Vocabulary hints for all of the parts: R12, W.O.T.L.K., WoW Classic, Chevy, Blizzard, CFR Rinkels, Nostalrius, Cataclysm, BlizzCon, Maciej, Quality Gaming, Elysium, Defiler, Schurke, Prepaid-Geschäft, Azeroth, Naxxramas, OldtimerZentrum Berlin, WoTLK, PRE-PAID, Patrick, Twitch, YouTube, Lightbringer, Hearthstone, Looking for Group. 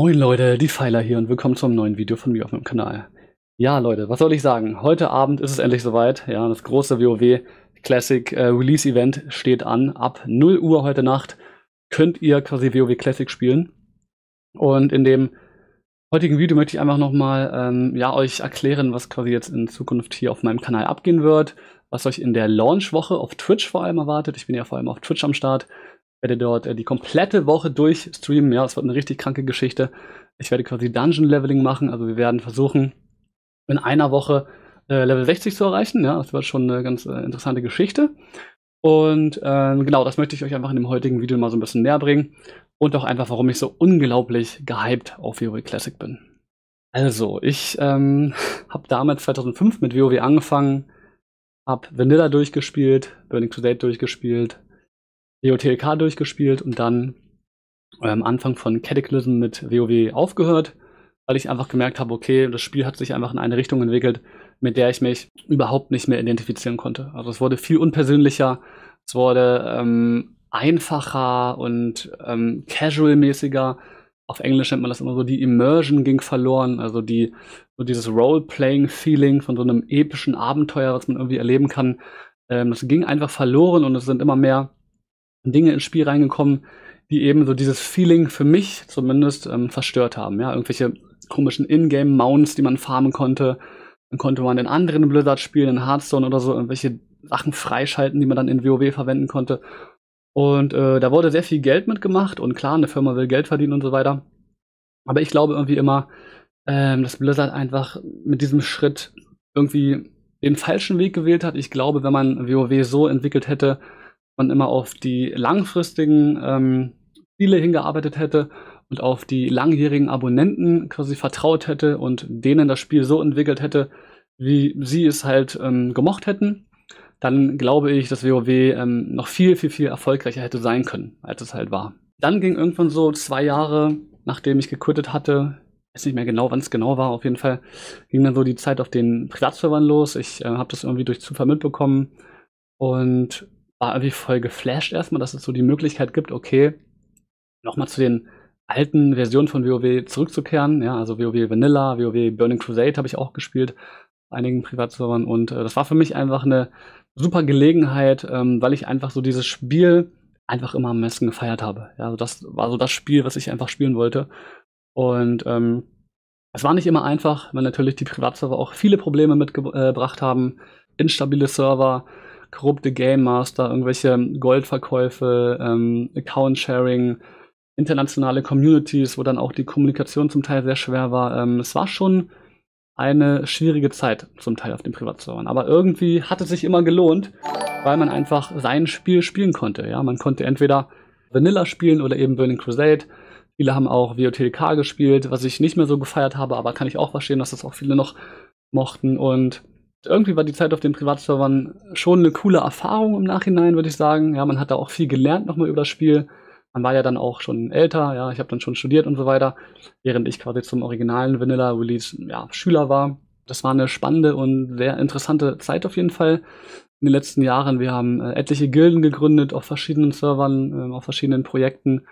Moin Leute, Defiler hier und willkommen zum neuen Video von mir auf meinem Kanal. Ja Leute, was soll ich sagen? Heute Abend ist es endlich soweit. Ja, das große WoW Classic Release Event steht an. Ab 0 Uhr heute Nacht könnt ihr quasi WoW Classic spielen. Und in dem heutigen Video möchte ich einfach nochmal euch erklären, was quasi jetzt in Zukunft hier auf meinem Kanal abgehen wird. Was euch in der Launchwoche auf Twitch vor allem erwartet. Ich bin ja vor allem auf Twitch am Start. Werde dort die komplette Woche durch streamen. Ja, es wird eine richtig kranke Geschichte. Ich werde quasi Dungeon-Leveling machen. Also wir werden versuchen, in einer Woche Level 60 zu erreichen. Ja, das wird schon eine ganz interessante Geschichte. Und genau, das möchte ich euch einfach in dem heutigen Video mal so ein bisschen näher bringen. Und auch einfach, warum ich so unglaublich gehypt auf WoW Classic bin. Also, ich habe damals 2005 mit WoW angefangen. Hab Vanilla durchgespielt, Burning Crusade durchgespielt, W.O.T.L.K. durchgespielt und dann am Anfang von Cataclysm mit WoW aufgehört, weil ich einfach gemerkt habe, okay, das Spiel hat sich einfach in eine Richtung entwickelt, mit der ich mich überhaupt nicht mehr identifizieren konnte. Also es wurde viel unpersönlicher, es wurde einfacher und casual-mäßiger. Auf Englisch nennt man das immer so, die Immersion ging verloren, also so dieses Role-Playing-Feeling von so einem epischen Abenteuer, was man irgendwie erleben kann. Das ging einfach verloren und es sind immer mehr Dinge ins Spiel reingekommen, die eben so dieses Feeling für mich zumindest verstört haben. Ja, irgendwelche komischen Ingame-Mounts, die man farmen konnte. Dann konnte man in anderen Blizzard-Spielen, in Hearthstone oder so, irgendwelche Sachen freischalten, die man dann in WoW verwenden konnte. Und da wurde sehr viel Geld mitgemacht und klar, eine Firma will Geld verdienen und so weiter. Aber ich glaube irgendwie immer, dass Blizzard einfach mit diesem Schritt irgendwie den falschen Weg gewählt hat. Ich glaube, wenn man WoW so entwickelt hätte, man immer auf die langfristigen Ziele hingearbeitet hätte und auf die langjährigen Abonnenten quasi vertraut hätte und denen das Spiel so entwickelt hätte, wie sie es halt gemocht hätten, dann glaube ich, dass WoW noch viel, viel, viel erfolgreicher hätte sein können, als es halt war. Dann ging irgendwann so 2 Jahre, nachdem ich gequittet hatte, weiß nicht mehr genau, wann es genau war, auf jeden Fall, ging dann so die Zeit auf den Privatservern los. Ich habe das irgendwie durch Zufall mitbekommen und war irgendwie voll geflasht erstmal, dass es so die Möglichkeit gibt, okay, nochmal zu den alten Versionen von WoW zurückzukehren. Ja, also WoW Vanilla, WoW Burning Crusade habe ich auch gespielt, einigen Privatservern. Und das war für mich einfach eine super Gelegenheit, weil ich einfach so dieses Spiel einfach immer am meisten gefeiert habe. Ja, also das war so das Spiel, was ich einfach spielen wollte. Und es war nicht immer einfach, weil natürlich die Privatserver auch viele Probleme mitgebracht haben. Instabile Server, korrupte Game Master, irgendwelche Goldverkäufe, Account-Sharing, internationale Communities, wo dann auch die Kommunikation zum Teil sehr schwer war. Es war schon eine schwierige Zeit zum Teil auf den Privatservern. Aber irgendwie hat es sich immer gelohnt, weil man einfach sein Spiel spielen konnte. Ja? Man konnte entweder Vanilla spielen oder eben Burning Crusade. Viele haben auch WoTLK gespielt, was ich nicht mehr so gefeiert habe, aber kann ich auch verstehen, dass das auch viele noch mochten. Und irgendwie war die Zeit auf den Privatservern schon eine coole Erfahrung im Nachhinein, würde ich sagen. Ja, man hat da auch viel gelernt nochmal über das Spiel. Man war ja dann auch schon älter, ja, ich habe dann schon studiert und so weiter, während ich quasi zum originalen Vanilla-Release Schüler war. Das war eine spannende und sehr interessante Zeit auf jeden Fall in den letzten Jahren. Wir haben etliche Gilden gegründet auf verschiedenen Servern, auf verschiedenen Projekten.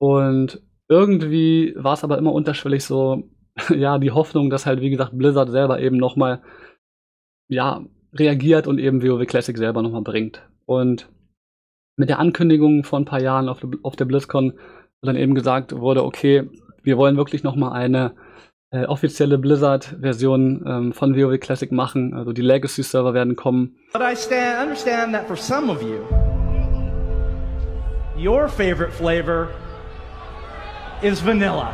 Und irgendwie war es aber immer unterschwellig so, ja, die Hoffnung, dass halt, wie gesagt, Blizzard selber eben nochmal reagiert und eben WoW Classic selber nochmal bringt. Und mit der Ankündigung vor ein paar Jahren auf der BlizzCon dann eben gesagt wurde, okay, wir wollen wirklich nochmal eine offizielle Blizzard-Version von WoW Classic machen. Also die Legacy-Server werden kommen. But I understand that for some of you, your favorite flavor is vanilla.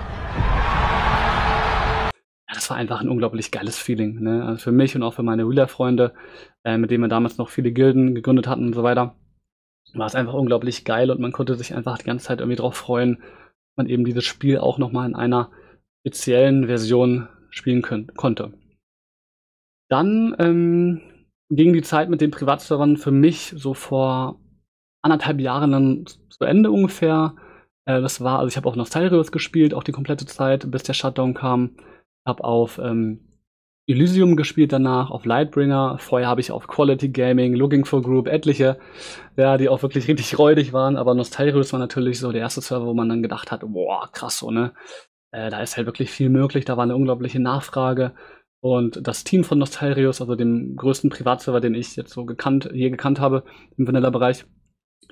Das war einfach ein unglaublich geiles Feeling, ne? Also für mich und auch für meine Wheeler-Freunde, mit denen wir damals noch viele Gilden gegründet hatten und so weiter, war es einfach unglaublich geil und man konnte sich einfach die ganze Zeit irgendwie drauf freuen, dass man eben dieses Spiel auch nochmal in einer speziellen Version spielen konnte. Dann ging die Zeit mit den Privatservern für mich so vor 1,5 Jahren dann zu Ende ungefähr. Das war, also ich habe auch Nostalrius gespielt, auch die komplette Zeit, bis der Shutdown kam. Habe auf Elysium gespielt danach, auf Lightbringer. Vorher habe ich auf Quality Gaming, Looking for Group, etliche, ja, die auch wirklich richtig räudig waren. Aber Nostalrius war natürlich so der erste Server, wo man dann gedacht hat, boah, krass so, ne? Da ist halt wirklich viel möglich, da war eine unglaubliche Nachfrage. Und das Team von Nostalrius, also dem größten Privatserver, den ich jetzt so je gekannt habe im Vanilla-Bereich,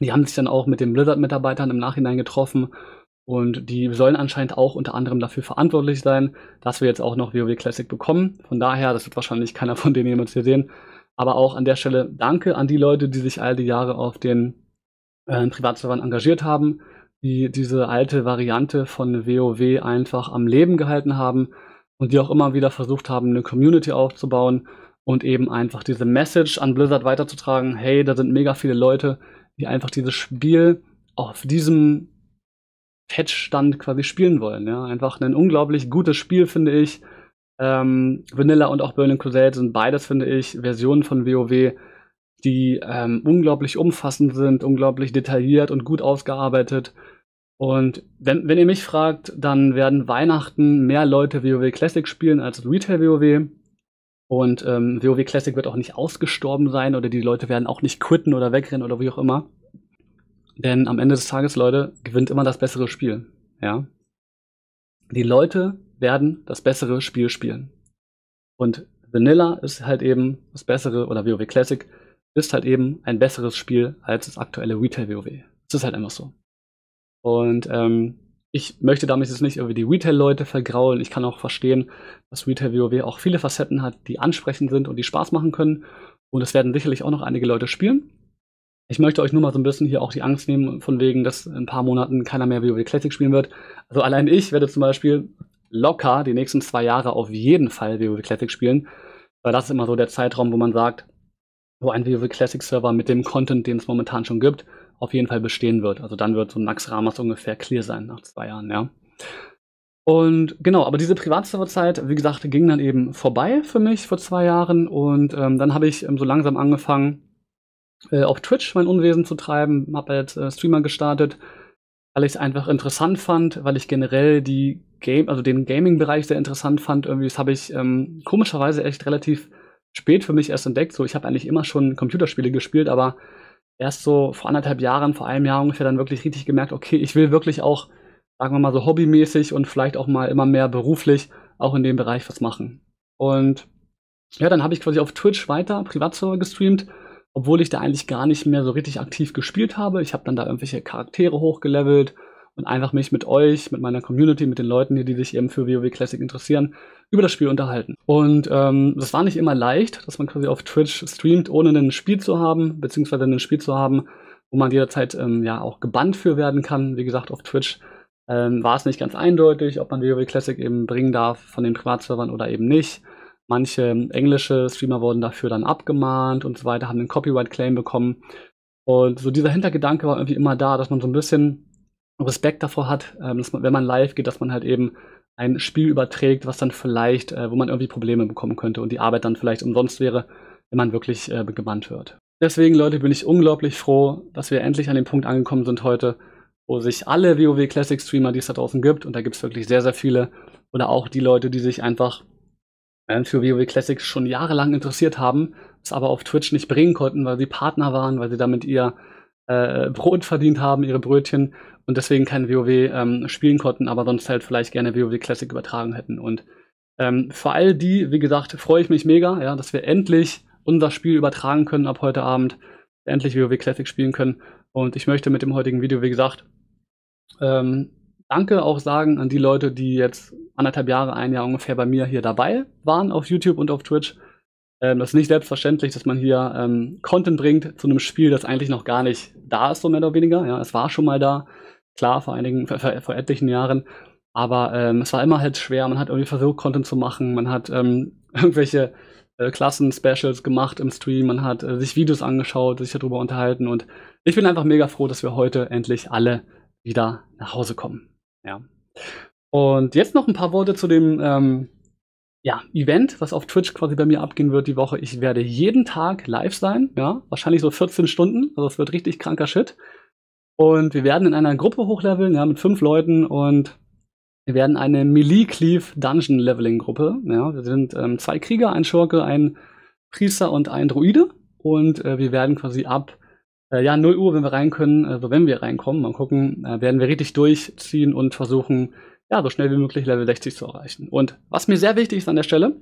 die haben sich dann auch mit den Blizzard-Mitarbeitern im Nachhinein getroffen. Und die sollen anscheinend auch unter anderem dafür verantwortlich sein, dass wir jetzt auch noch WoW Classic bekommen. Von daher, das wird wahrscheinlich keiner von denen jemals hier sehen. Aber auch an der Stelle danke an die Leute, die sich all die Jahre auf den Privatservern engagiert haben, die diese alte Variante von WoW einfach am Leben gehalten haben und die auch immer wieder versucht haben, eine Community aufzubauen und eben einfach diese Message an Blizzard weiterzutragen. Hey, da sind mega viele Leute, die einfach dieses Spiel auf diesem Patchstand quasi spielen wollen. Ja? Einfach ein unglaublich gutes Spiel, finde ich. Vanilla und auch Burning Crusade sind beides, finde ich, Versionen von WoW, die unglaublich umfassend sind, unglaublich detailliert und gut ausgearbeitet. Und wenn ihr mich fragt, dann werden Weihnachten mehr Leute WoW Classic spielen als Retail WoW. Und WoW Classic wird auch nicht ausgestorben sein oder die Leute werden auch nicht quitten oder wegrennen oder wie auch immer. Denn am Ende des Tages, Leute, gewinnt immer das bessere Spiel, ja. Die Leute werden das bessere Spiel spielen. Und Vanilla ist halt eben das bessere, oder WoW Classic ist halt eben ein besseres Spiel als das aktuelle Retail WoW. Das ist halt einfach so. Und ich möchte damit jetzt nicht irgendwie die Retail-Leute vergraulen. Ich kann auch verstehen, dass Retail WoW auch viele Facetten hat, die ansprechend sind und die Spaß machen können. Und es werden sicherlich auch noch einige Leute spielen. Ich möchte euch nur mal so ein bisschen hier auch die Angst nehmen, von wegen, dass in ein paar Monaten keiner mehr WoW Classic spielen wird. Also allein ich werde zum Beispiel locker die nächsten 2 Jahre auf jeden Fall WoW Classic spielen, weil das ist immer so der Zeitraum, wo man sagt, wo ein WoW Classic Server mit dem Content, den es momentan schon gibt, auf jeden Fall bestehen wird. Also dann wird so ein Naxxramas ungefähr clear sein nach 2 Jahren, ja. Und genau, aber diese Privatserverzeit, wie gesagt, ging dann eben vorbei für mich vor 2 Jahren und dann habe ich so langsam angefangen, auf Twitch mein Unwesen zu treiben, habe als Streamer gestartet, weil ich es einfach interessant fand, weil ich generell den Gaming-Bereich sehr interessant fand. Irgendwie, das habe ich komischerweise echt relativ spät für mich erst entdeckt. So, ich habe eigentlich immer schon Computerspiele gespielt, aber erst so vor 1,5 Jahren, vor einem Jahr ungefähr, dann wirklich richtig gemerkt, okay, ich will wirklich auch, sagen wir mal so hobbymäßig und vielleicht auch mal immer mehr beruflich auch in dem Bereich was machen. Und ja, dann habe ich quasi auf Twitch weiter Privatserver gestreamt, obwohl ich da eigentlich gar nicht mehr so richtig aktiv gespielt habe. Ich habe dann da irgendwelche Charaktere hochgelevelt und einfach mich mit euch, mit meiner Community, mit den Leuten hier, die sich eben für WoW Classic interessieren, über das Spiel unterhalten. Und das war nicht immer leicht, dass man quasi auf Twitch streamt, ohne ein Spiel zu haben, beziehungsweise ein Spiel zu haben, wo man jederzeit ja auch gebannt für werden kann. Wie gesagt, auf Twitch war es nicht ganz eindeutig, ob man WoW Classic eben bringen darf von den Privatservern oder eben nicht. Manche englische Streamer wurden dafür dann abgemahnt und so weiter, haben einen Copyright-Claim bekommen. Und so dieser Hintergedanke war irgendwie immer da, dass man so ein bisschen Respekt davor hat, dass man, wenn man live geht, dass man halt eben ein Spiel überträgt, was dann vielleicht, wo man irgendwie Probleme bekommen könnte und die Arbeit dann vielleicht umsonst wäre, wenn man wirklich gebannt wird. Deswegen, Leute, bin ich unglaublich froh, dass wir endlich an dem Punkt angekommen sind heute, wo sich alle WoW Classic Streamer, die es da draußen gibt, und da gibt es wirklich sehr, sehr viele, oder auch die Leute, die sich einfach für WoW Classic schon jahrelang interessiert haben, es aber auf Twitch nicht bringen konnten, weil sie Partner waren, weil sie damit ihr Brot verdient haben, ihre Brötchen, und deswegen kein WoW spielen konnten, aber sonst halt vielleicht gerne WoW Classic übertragen hätten. Und für all die, wie gesagt, freue ich mich mega, ja, dass wir endlich unser Spiel übertragen können ab heute Abend, endlich WoW Classic spielen können. Und ich möchte mit dem heutigen Video, wie gesagt, danke auch sagen an die Leute, die jetzt 1,5 Jahre, 1 Jahr ungefähr bei mir hier dabei waren auf YouTube und auf Twitch. Das ist nicht selbstverständlich, dass man hier Content bringt zu einem Spiel, das eigentlich noch gar nicht da ist, so mehr oder weniger. Ja, es war schon mal da, klar, vor etlichen Jahren, aber es war immer halt schwer. Man hat irgendwie versucht, Content zu machen, man hat irgendwelche Klassen-Specials gemacht im Stream, man hat sich Videos angeschaut, sich darüber unterhalten, und ich bin einfach mega froh, dass wir heute endlich alle wieder nach Hause kommen. Ja. Und jetzt noch ein paar Worte zu dem ja, Event, was auf Twitch quasi bei mir abgehen wird die Woche. Ich werde jeden Tag live sein, ja, wahrscheinlich so 14 Stunden, also es wird richtig kranker Shit. Und wir werden in einer Gruppe hochleveln, ja, mit 5 Leuten, und wir werden eine Melee-Cleave-Dungeon-Leveling-Gruppe. Ja, wir sind 2 Krieger, ein Schurke, ein Priester und ein Druide, und wir werden quasi ab ja, 0 Uhr, wenn wir rein können, also wenn wir reinkommen, mal gucken, werden wir richtig durchziehen und versuchen, ja, so schnell wie möglich Level 60 zu erreichen. Und was mir sehr wichtig ist an der Stelle,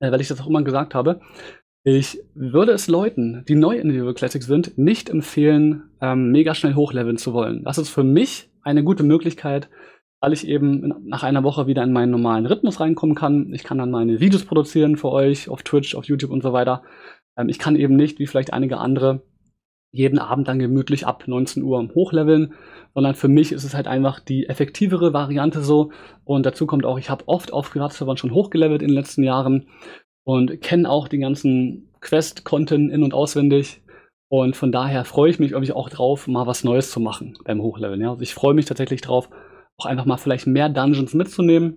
weil ich das auch immer gesagt habe, ich würde es Leuten, die neu in die WoW Classic sind, nicht empfehlen, mega schnell hochleveln zu wollen. Das ist für mich eine gute Möglichkeit, weil ich eben nach einer Woche wieder in meinen normalen Rhythmus reinkommen kann. Ich kann dann meine Videos produzieren für euch auf Twitch, auf YouTube und so weiter. Ich kann eben nicht, wie vielleicht einige andere, jeden Abend dann gemütlich ab 19 Uhr hochleveln, sondern für mich ist es halt einfach die effektivere Variante so. Und dazu kommt auch, ich habe oft auf Privatservern schon hochgelevelt in den letzten Jahren und kenne auch den ganzen Quest-Content in- und auswendig. Und von daher freue ich mich irgendwie auch drauf, mal was Neues zu machen beim Hochleveln. Ja? Also ich freue mich tatsächlich drauf, auch einfach mal vielleicht mehr Dungeons mitzunehmen.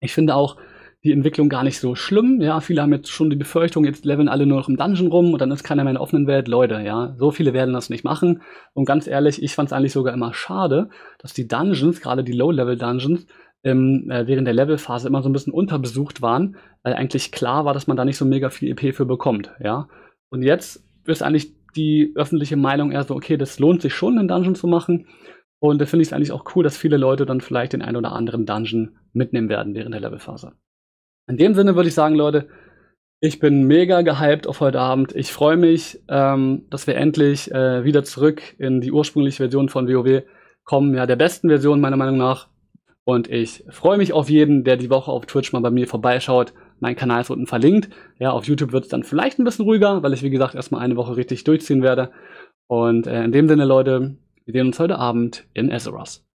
Ich finde auch die Entwicklung gar nicht so schlimm. Ja, viele haben jetzt schon die Befürchtung, jetzt leveln alle nur noch im Dungeon rum und dann ist keiner mehr in der offenen Welt. Leute, ja, so viele werden das nicht machen. Und ganz ehrlich, ich fand es eigentlich sogar immer schade, dass die Dungeons, gerade die Low-Level-Dungeons, während der Levelphase immer so ein bisschen unterbesucht waren, weil eigentlich klar war, dass man da nicht so mega viel EP für bekommt. Ja, und jetzt ist eigentlich die öffentliche Meinung eher so, okay, das lohnt sich schon, einen Dungeon zu machen. Und da finde ich es eigentlich auch cool, dass viele Leute dann vielleicht den einen oder anderen Dungeon mitnehmen werden während der Levelphase. In dem Sinne würde ich sagen, Leute, ich bin mega gehypt auf heute Abend. Ich freue mich, dass wir endlich wieder zurück in die ursprüngliche Version von WoW kommen. Ja, der besten Version meiner Meinung nach. Und ich freue mich auf jeden, der die Woche auf Twitch mal bei mir vorbeischaut. Mein Kanal ist unten verlinkt. Ja, auf YouTube wird es dann vielleicht ein bisschen ruhiger, weil ich, wie gesagt, erstmal eine Woche richtig durchziehen werde. Und in dem Sinne, Leute, wir sehen uns heute Abend in Azeroth.